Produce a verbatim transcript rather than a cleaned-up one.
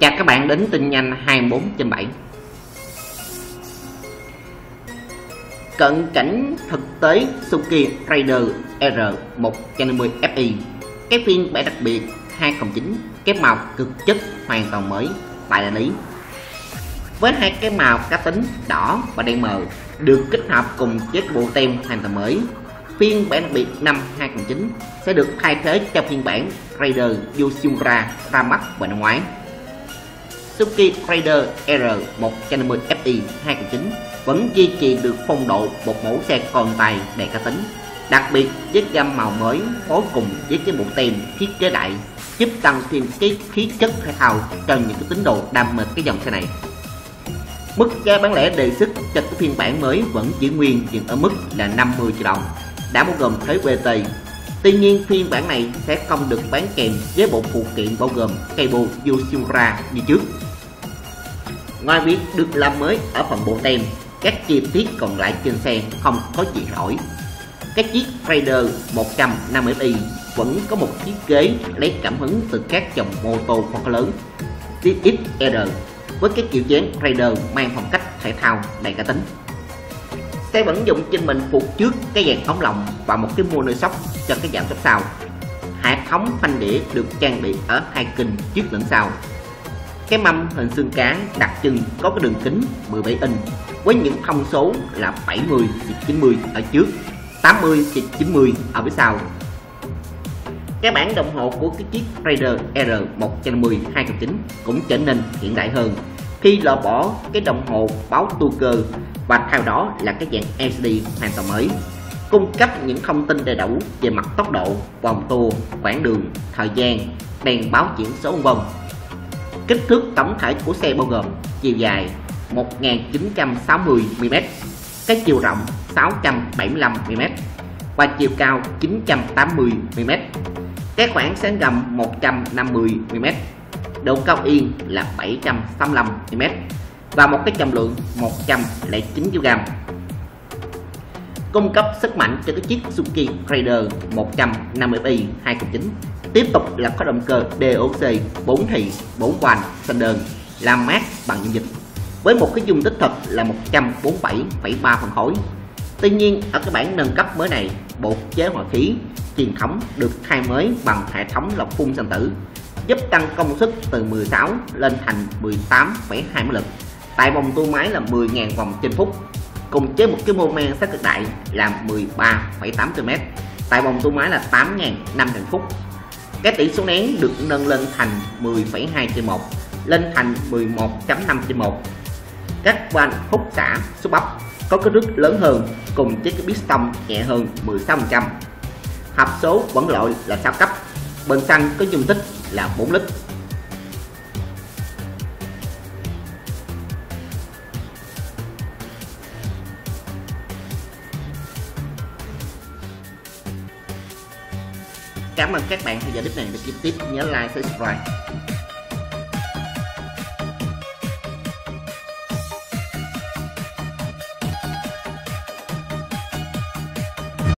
Chào các bạn đến tin nhanh hai mươi bốn trên bảy. Cận cảnh thực tế Suzuki Raider R một trăm năm mươi F I. Cái phiên bản đặc biệt hai không chín, cái màu cực chất hoàn toàn mới tại đại lý. Với hai cái màu cá tính đỏ và đen mờ được kết hợp cùng chiếc bộ tem hoàn toàn mới. Phiên bản đặc biệt năm hai không chín sẽ được thay thế cho phiên bản Raider Yoshimura ra mắt vào năm ngoái. Suzuki Raider R một trăm năm mươi F I hai không chín vẫn duy trì được phong độ một mẫu xe con tài đầy cá tính. Đặc biệt, chiếc gam màu mới phối cùng với cái bộ tem thiết kế đại giúp tăng thêm cái khí chất thể thao cho những cái tín đồ đam mê cái dòng xe này. Mức giá bán lẻ đề xuất cho cái phiên bản mới vẫn giữ nguyên dừng ở mức là năm mươi triệu đồng, đã bao gồm thuế vê tê. Tuy nhiên, phiên bản này sẽ không được bán kèm với bộ phụ kiện bao gồm cây bô Yoshimura như trước. Ngoài việc được làm mới ở phần bộ tem, các chi tiết còn lại trên xe không có gì đổi. Các chiếc Raider một trăm năm mươi F I vẫn có một chiếc ghế lấy cảm hứng từ các dòng mô tô phân khối lớn tê ích rờ với cái kiểu dáng Raider mang phong cách thể thao đầy cá tính. Xe vẫn dùng trên mình phục trước cái dàn ống lồng và một cái monoshock cho cái giảm xốp sau. Hệ thống phanh đĩa được trang bị ở hai kênh trước lẫn sau. Cái mâm hình xương cá đặc trưng có cái đường kính mười bảy inch với những thông số là bảy mươi trên chín mươi ở trước, tám mươi trên chín mươi ở phía sau. Cái bảng đồng hồ của cái chiếc Raider R một trăm năm mươi hai không chín cũng trở nên hiện đại hơn khi loại bỏ cái đồng hồ báo tua cơ và theo đó là cái dạng L C D hoàn toàn mới, cung cấp những thông tin đầy đủ về mặt tốc độ, vòng tua, quãng đường, thời gian, đèn báo chuyển số vân vân. Kích thước tổng thể của xe bao gồm chiều dài một nghìn chín trăm sáu mươi mi-li-mét, cái chiều rộng sáu trăm bảy mươi lăm mi-li-mét và chiều cao chín trăm tám mươi mi-li-mét. Cái khoảng sáng gầm một trăm năm mươi mi-li-mét, độ cao yên là bảy trăm sáu mươi lăm mi-li-mét và một cái trọng lượng một trăm lẻ chín ki-lô-gam. Cung cấp sức mạnh cho cái chiếc Suzuki Raider một trăm năm mươi F I hai không chín tiếp tục là có động cơ đê ô hát xê bốn thì bốn van xanh đơn làm mát bằng dung dịch với một cái dung tích thật là một trăm bốn mươi bảy phẩy ba phân khối. Tuy nhiên, ở cái bản nâng cấp mới này, bộ chế hòa khí truyền thống được thay mới bằng hệ thống lọc phun xăng tử, giúp tăng công suất từ mười sáu lên thành mười tám phẩy hai mã lực tại vòng tua máy là mười nghìn vòng trên phút, cùng chế một cái mô men sát cực đại là mười ba phẩy tám ki-lô-mét tại vòng tua máy là tám nghìn năm trăm phút. Cái tỷ số nén được nâng lên thành mười phẩy hai trên một lên thành mười một phẩy năm trên một. Các van hút xả số bắp có kích thước lớn hơn cùng chiếc cái piston nhẹ hơn mười sáu phần trăm. Hộp số vẫn loại là sáu cấp. Bình xăng có dung tích là bốn lít. Cảm ơn các bạn theo dõi clip này, và clip tiếp nhớ like, subscribe.